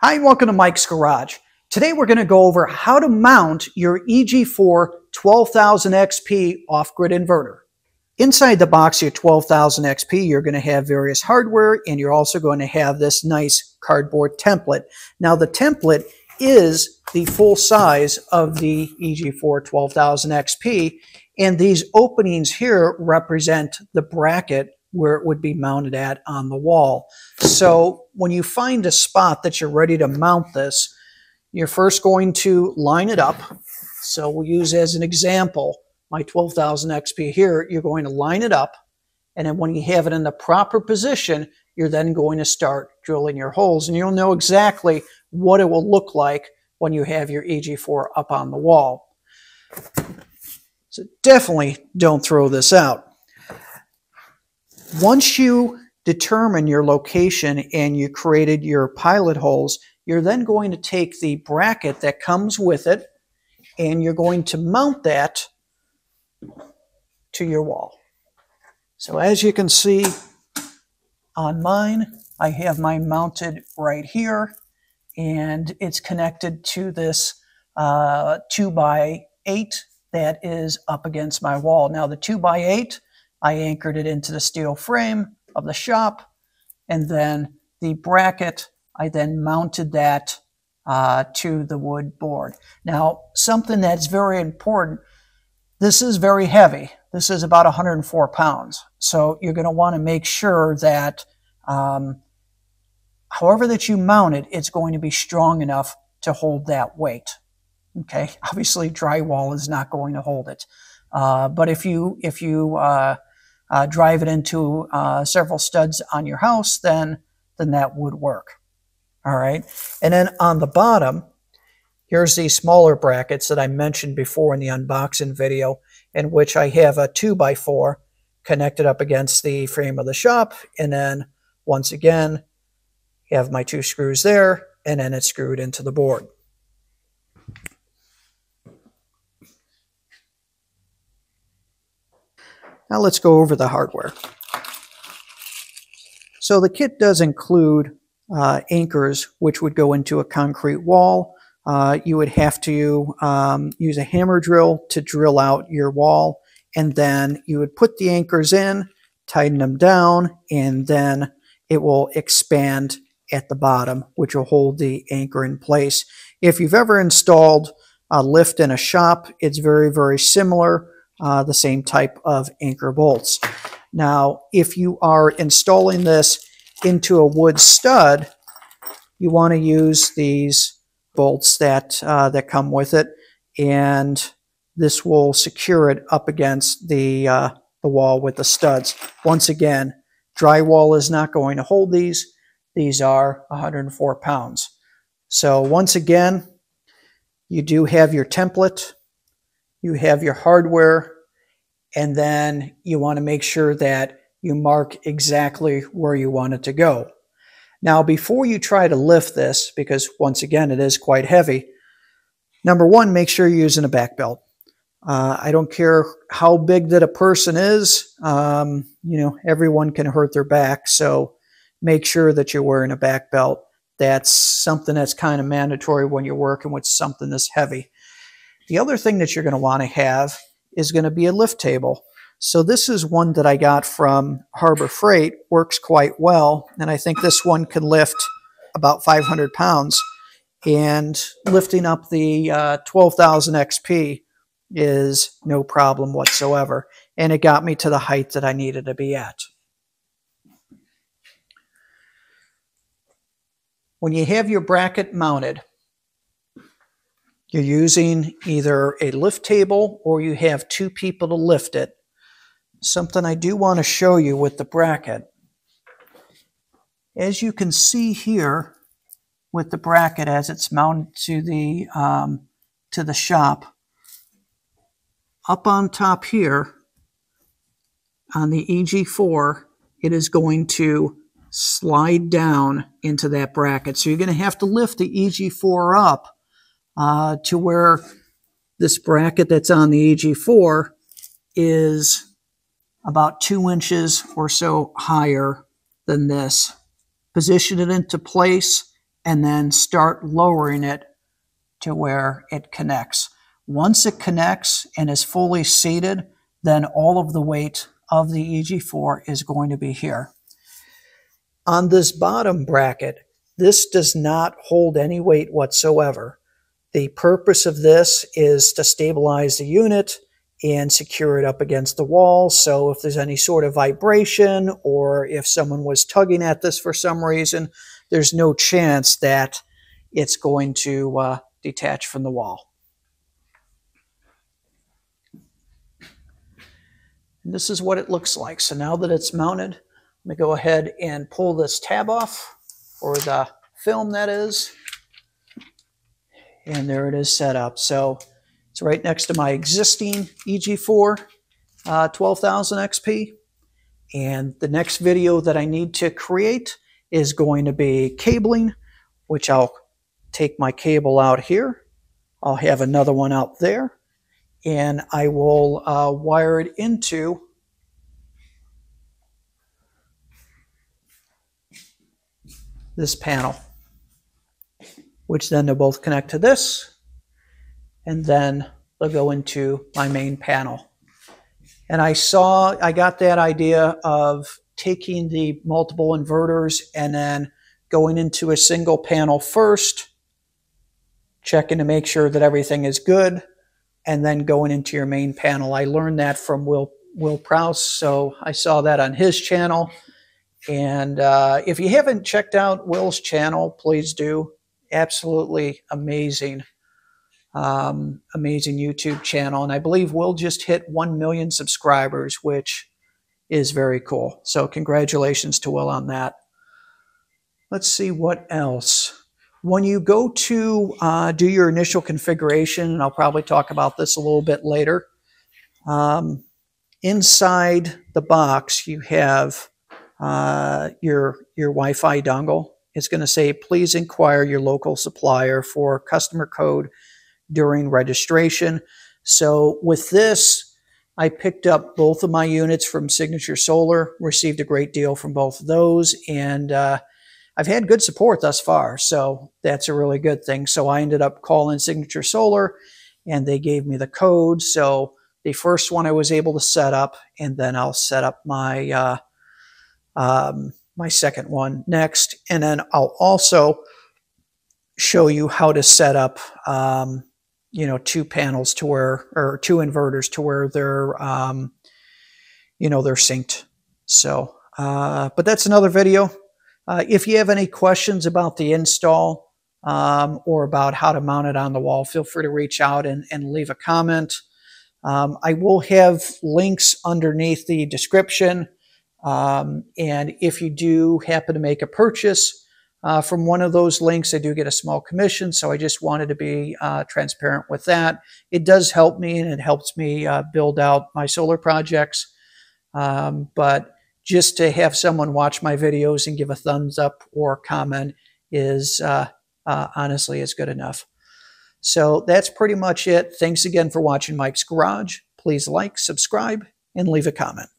Hi, and welcome to Mike's Garage. Today we're going to go over how to mount your EG4 12000XP off-grid inverter. Inside the box of your 12000XP, you're going to have various hardware, and you're also going to have this nice cardboard template. Now the template is the full size of the EG4 12000XP, and these openings here represent the bracket where it would be mounted at on the wall. So when you find a spot that you're ready to mount this, you're first going to line it up. So we'll use as an example my 12000XP here. You're going to line it up, and then when you have it in the proper position, you're then going to start drilling your holes, and you'll know exactly what it will look like when you have your EG4 up on the wall. So definitely don't throw this out. Once you determine your location and you created your pilot holes, you're then going to take the bracket that comes with it and you're going to mount that to your wall. So as you can see on mine, I have mine mounted right here, and it's connected to this 2x8 that is up against my wall. Now the 2x8, I anchored it into the steel frame of the shop, and then the bracket, I then mounted that to the wood board. Now, something that's very important, this is very heavy. This is about 104 pounds. So you're going to want to make sure that however that you mount it, it's going to be strong enough to hold that weight. Okay, obviously drywall is not going to hold it. But if you drive it into several studs on your house, then that would work. All right. And then on the bottom, here's the smaller brackets that I mentioned before in the unboxing video, in which I have a 2x4 connected up against the frame of the shop. And then once again, you have my two screws there, and then it's screwed into the board. Now let's go over the hardware. So the kit does include anchors, which would go into a concrete wall. You would have to use a hammer drill to drill out your wall, and then you would put the anchors in, tighten them down, and then it will expand at the bottom, which will hold the anchor in place. If you've ever installed a lift in a shop, it's very, very similar. The same type of anchor bolts. Now, if you are installing this into a wood stud, you want to use these bolts that come with it, and this will secure it up against the wall with the studs. Once again, drywall is not going to hold these. These are 104 pounds. So once again, you do have your template. You have your hardware, and then you want to make sure that you mark exactly where you want it to go. Now, before you try to lift this, because once again, it is quite heavy, number one, make sure you're using a back belt. I don't care how big that a person is. Everyone can hurt their back, so make sure that you're wearing a back belt. That's something that's kind of mandatory when you're working with something this heavy. The other thing that you're going to want to have is going to be a lift table. So this is one that I got from Harbor Freight, works quite well, and I think this one can lift about 500 pounds. And lifting up the 12000XP is no problem whatsoever. And it got me to the height that I needed to be at. When you have your bracket mounted, you're using either a lift table or you have two people to lift it. Something I do want to show you with the bracket. As you can see here with the bracket as it's mounted to the shop, up on top here on the EG4, it is going to slide down into that bracket. So you're going to have to lift the EG4 up to where this bracket that's on the EG4 is about 2 inches or so higher than this. Position it into place, and then start lowering it to where it connects. Once it connects and is fully seated, then all of the weight of the EG4 is going to be here. On this bottom bracket, this does not hold any weight whatsoever. The purpose of this is to stabilize the unit and secure it up against the wall. So if there's any sort of vibration or if someone was tugging at this for some reason, there's no chance that it's going to detach from the wall. And this is what it looks like. So now that it's mounted, let me go ahead and pull this tab off, or the film that is, and there it is set up. So it's right next to my existing EG4 12000XP. And the next video that I need to create is going to be cabling, which I'll take my cable out here. I'll have another one out there, and I will wire it into this panel, which then they'll both connect to this, and then they'll go into my main panel. And I got that idea of taking the multiple inverters and then going into a single panel first, checking to make sure that everything is good, and then going into your main panel. I learned that from Will Prowse, so I saw that on his channel. And if you haven't checked out Will's channel, please do. Absolutely amazing, amazing YouTube channel. And I believe Will just hit 1 million subscribers, which is very cool. So congratulations to Will on that. Let's see what else. When you go to do your initial configuration, and I'll probably talk about this a little bit later, inside the box you have your Wi-Fi dongle. It's going to say, please inquire your local supplier for customer code during registration. So with this, I picked up both of my units from Signature Solar, received a great deal from both of those, and I've had good support thus far, so that's a really good thing. So I ended up calling Signature Solar, and they gave me the code. So the first one I was able to set up, and then I'll set up my my second one next. And then I'll also show you how to set up two panels to where, or two inverters to where they're they're synced. So but that's another video. If you have any questions about the install or about how to mount it on the wall, feel free to reach out and leave a comment. I will have links underneath the description. And if you do happen to make a purchase from one of those links, I do get a small commission. So I just wanted to be transparent with that. It does help me, and it helps me build out my solar projects. But just to have someone watch my videos and give a thumbs up or comment is honestly is good enough. So that's pretty much it. Thanks again for watching Mike's Garage. Please like, subscribe, and leave a comment.